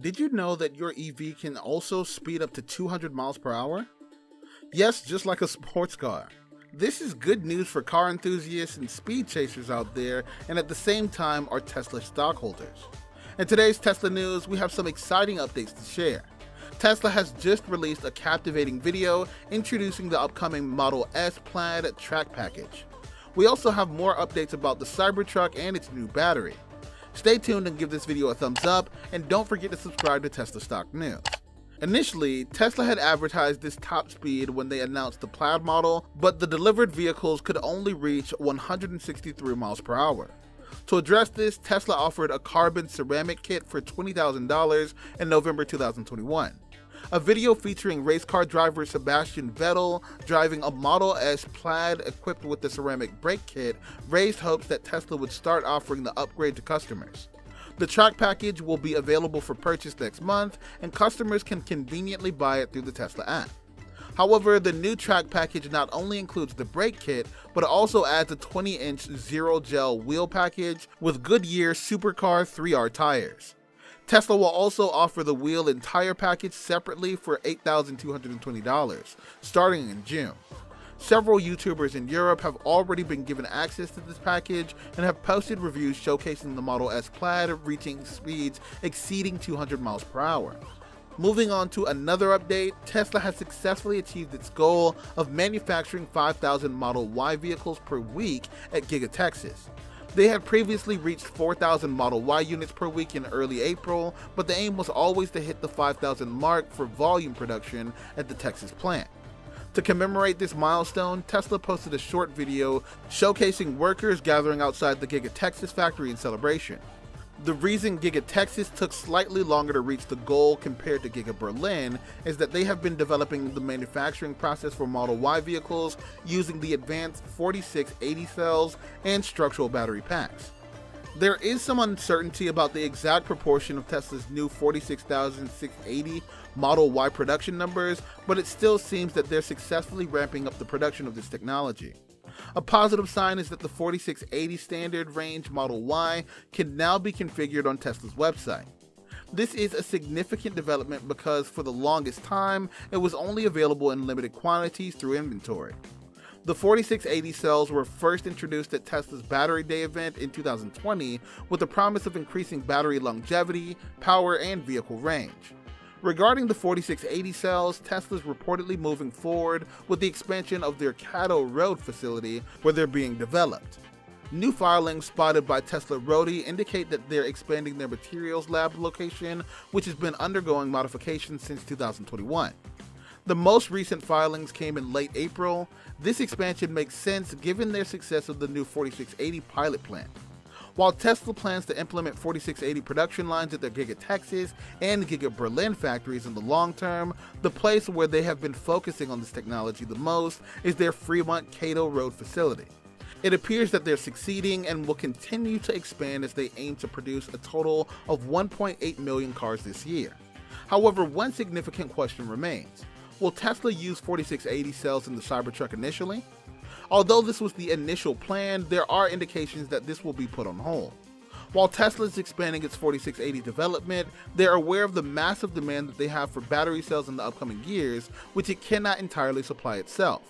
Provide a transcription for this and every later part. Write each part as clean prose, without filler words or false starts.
Did you know that your EV can also speed up to 200 miles per hour? Yes, just like a sports car. This is good news for car enthusiasts and speed chasers out there, and at the same time are Tesla stockholders. In today's Tesla news, we have some exciting updates to share. Tesla has just released a captivating video introducing the upcoming Model S Plaid track package. We also have more updates about the Cybertruck and its new battery. Stay tuned and give this video a thumbs up, and don't forget to subscribe to Tesla Stock News. Initially, Tesla had advertised this top speed when they announced the Plaid model, but the delivered vehicles could only reach 163 miles per hour. To address this, Tesla offered a carbon ceramic kit for $20,000 in November 2021. A video featuring race car driver Sebastian Vettel driving a Model S Plaid equipped with the ceramic brake kit raised hopes that Tesla would start offering the upgrade to customers. The track package will be available for purchase next month, and customers can conveniently buy it through the Tesla app. However, the new track package not only includes the brake kit, but it also adds a 20-inch zero-gel wheel package with Goodyear Supercar 3R tires. Tesla will also offer the wheel and tire package separately for $8,220, starting in June. Several YouTubers in Europe have already been given access to this package and have posted reviews showcasing the Model S Plaid reaching speeds exceeding 200 miles per hour. Moving on to another update, Tesla has successfully achieved its goal of manufacturing 5,000 Model Y vehicles per week at Giga Texas. They had previously reached 4,000 Model Y units per week in early April, but the aim was always to hit the 5,000 mark for volume production at the Texas plant. To commemorate this milestone, Tesla posted a short video showcasing workers gathering outside the Giga Texas factory in celebration. The reason Giga Texas took slightly longer to reach the goal compared to Giga Berlin is that they have been developing the manufacturing process for Model Y vehicles using the advanced 4680 cells and structural battery packs. There is some uncertainty about the exact proportion of Tesla's new 46,680 Model Y production numbers, but it still seems that they're successfully ramping up the production of this technology. A positive sign is that the 4680 standard range Model Y can now be configured on Tesla's website. This is a significant development because for the longest time, it was only available in limited quantities through inventory. The 4680 cells were first introduced at Tesla's Battery Day event in 2020 with the promise of increasing battery longevity, power, and vehicle range. Regarding the 4680 cells, Tesla's reportedly moving forward with the expansion of their Kato Road facility where they're being developed. New filings spotted by Tesla Roadie indicate that they're expanding their materials lab location, which has been undergoing modifications since 2021. The most recent filings came in late April. This expansion makes sense given their success of the new 4680 pilot plant. While Tesla plans to implement 4680 production lines at their Giga Texas and Giga Berlin factories in the long term, the place where they have been focusing on this technology the most is their Fremont-Kato Road facility. It appears that they're succeeding and will continue to expand as they aim to produce a total of 1.8 million cars this year. However, one significant question remains. Will Tesla use 4680 cells in the Cybertruck initially? Although this was the initial plan, there are indications that this will be put on hold. While Tesla is expanding its 4680 development, they are aware of the massive demand that they have for battery cells in the upcoming years, which it cannot entirely supply itself.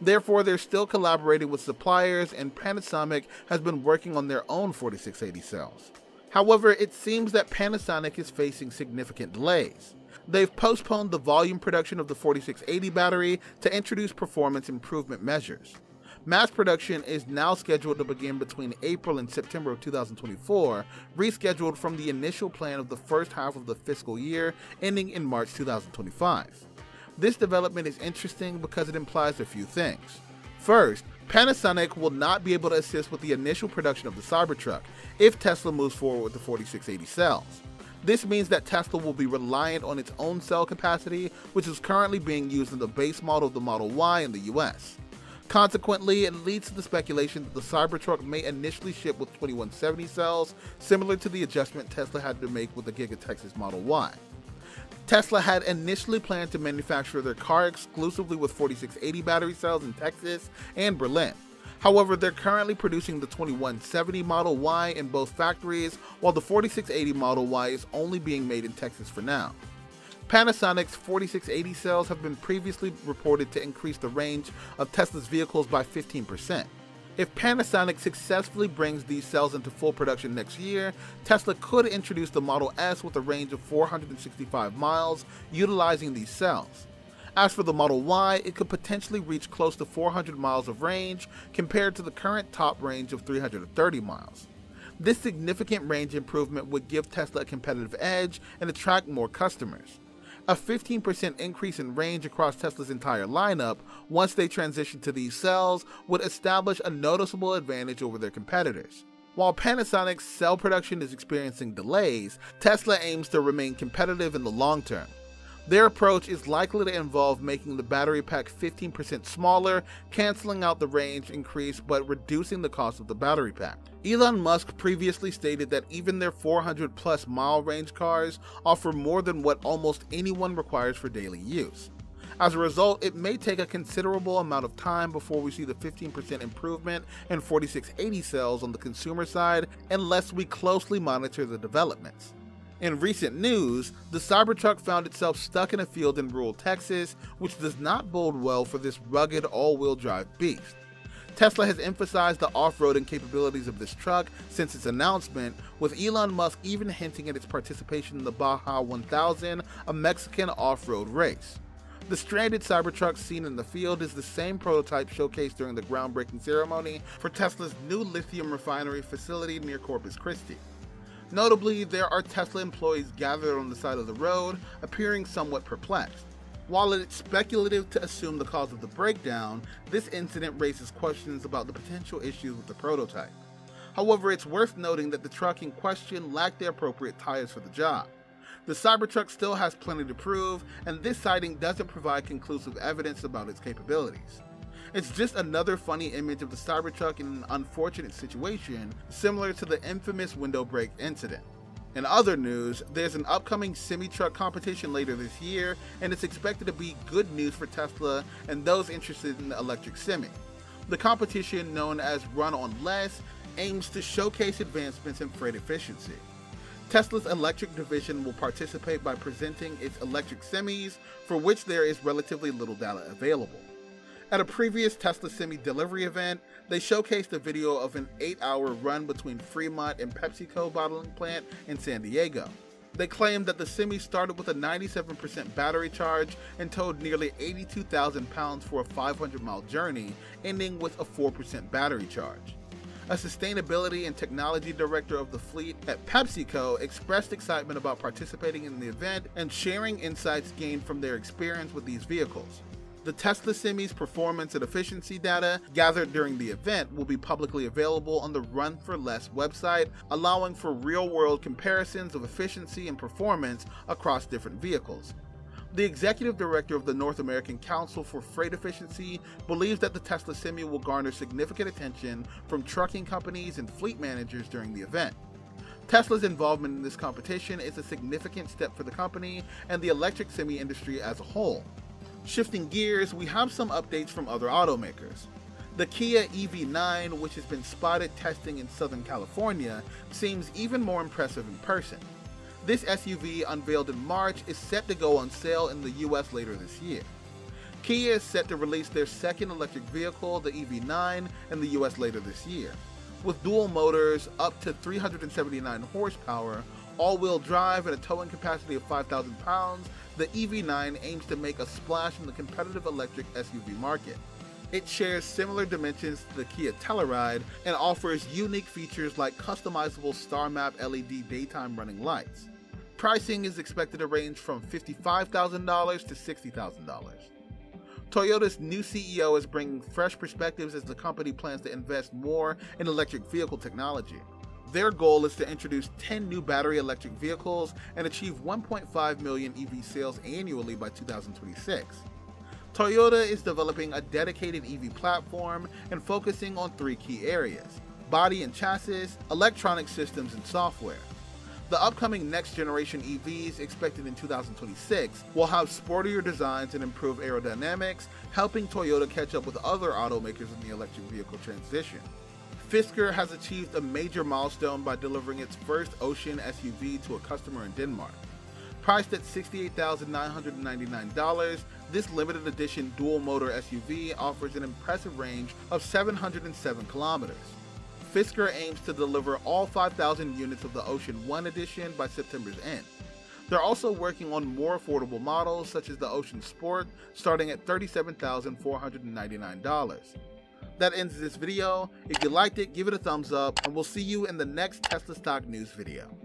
Therefore, they're still collaborating with suppliers, and Panasonic has been working on their own 4680 cells. However, it seems that Panasonic is facing significant delays. They've postponed the volume production of the 4680 battery to introduce performance improvement measures. Mass production is now scheduled to begin between April and September of 2024, rescheduled from the initial plan of the first half of the fiscal year, ending in March 2025. This development is interesting because it implies a few things. First, Panasonic will not be able to assist with the initial production of the Cybertruck if Tesla moves forward with the 4680 cells. This means that Tesla will be reliant on its own cell capacity, which is currently being used in the base model of the Model Y in the US. Consequently, it leads to the speculation that the Cybertruck may initially ship with 2170 cells, similar to the adjustment Tesla had to make with the Giga Texas Model Y. Tesla had initially planned to manufacture their car exclusively with 4680 battery cells in Texas and Berlin. However, they're currently producing the 2170 Model Y in both factories, while the 4680 Model Y is only being made in Texas for now. Panasonic's 4680 cells have been previously reported to increase the range of Tesla's vehicles by 15%. If Panasonic successfully brings these cells into full production next year, Tesla could introduce the Model S with a range of 465 miles utilizing these cells. As for the Model Y, it could potentially reach close to 400 miles of range compared to the current top range of 330 miles. This significant range improvement would give Tesla a competitive edge and attract more customers. A 15% increase in range across Tesla's entire lineup once they transition to these cells would establish a noticeable advantage over their competitors. While Panasonic's cell production is experiencing delays, Tesla aims to remain competitive in the long term. Their approach is likely to involve making the battery pack 15% smaller, canceling out the range increase but reducing the cost of the battery pack. Elon Musk previously stated that even their 400-plus mile range cars offer more than what almost anyone requires for daily use. As a result, it may take a considerable amount of time before we see the 15% improvement in 4680 cells on the consumer side unless we closely monitor the developments. In recent news, the Cybertruck found itself stuck in a field in rural Texas, which does not bode well for this rugged all-wheel drive beast. Tesla has emphasized the off-roading capabilities of this truck since its announcement, with Elon Musk even hinting at its participation in the Baja 1000, a Mexican off-road race. The stranded Cybertruck seen in the field is the same prototype showcased during the groundbreaking ceremony for Tesla's new lithium refinery facility near Corpus Christi. Notably, there are Tesla employees gathered on the side of the road, appearing somewhat perplexed. While it's speculative to assume the cause of the breakdown, this incident raises questions about the potential issues with the prototype. However, it's worth noting that the truck in question lacked the appropriate tires for the job. The Cybertruck still has plenty to prove, and this sighting doesn't provide conclusive evidence about its capabilities. It's just another funny image of the Cybertruck in an unfortunate situation, similar to the infamous window break incident. In other news, there's an upcoming semi-truck competition later this year, and it's expected to be good news for Tesla and those interested in the electric semi. The competition, known as Run on Less, aims to showcase advancements in freight efficiency. Tesla's electric division will participate by presenting its electric semis, for which there is relatively little data available. At a previous Tesla Semi delivery event, they showcased a video of an 8-hour run between Fremont and PepsiCo bottling plant in San Diego. They claimed that the Semi started with a 97% battery charge and towed nearly 82,000 pounds for a 500-mile journey, ending with a 4% battery charge. A sustainability and technology director of the fleet at PepsiCo expressed excitement about participating in the event and sharing insights gained from their experience with these vehicles. The Tesla Semi's performance and efficiency data gathered during the event will be publicly available on the Run for Less website, allowing for real-world comparisons of efficiency and performance across different vehicles. The executive director of the North American Council for Freight Efficiency believes that the Tesla Semi will garner significant attention from trucking companies and fleet managers during the event. Tesla's involvement in this competition is a significant step for the company and the electric semi industry as a whole. Shifting gears, we have some updates from other automakers. The Kia EV9, which has been spotted testing in Southern California, seems even more impressive in person. This SUV, unveiled in March, is set to go on sale in the US later this year. Kia is set to release their second electric vehicle, the EV9, in the US later this year. With dual motors, up to 379 horsepower, all-wheel drive, and a towing capacity of 5,000 pounds, the EV9 aims to make a splash in the competitive electric SUV market. It shares similar dimensions to the Kia Telluride and offers unique features like customizable StarMap LED daytime running lights. Pricing is expected to range from $55,000 to $60,000. Toyota's new CEO is bringing fresh perspectives as the company plans to invest more in electric vehicle technology. Their goal is to introduce 10 new battery electric vehicles and achieve 1.5 million EV sales annually by 2026. Toyota is developing a dedicated EV platform and focusing on three key areas: body and chassis, electronic systems, and software. The upcoming next-generation EVs, expected in 2026, will have sportier designs and improved aerodynamics, helping Toyota catch up with other automakers in the electric vehicle transition. Fisker has achieved a major milestone by delivering its first Ocean SUV to a customer in Denmark. Priced at $68,999, this limited edition dual-motor SUV offers an impressive range of 707 kilometers. Fisker aims to deliver all 5,000 units of the Ocean One edition by September's end. They're also working on more affordable models such as the Ocean Sport, starting at $37,499. That ends this video. If you liked it, give it a thumbs up, and we'll see you in the next Tesla stock news video.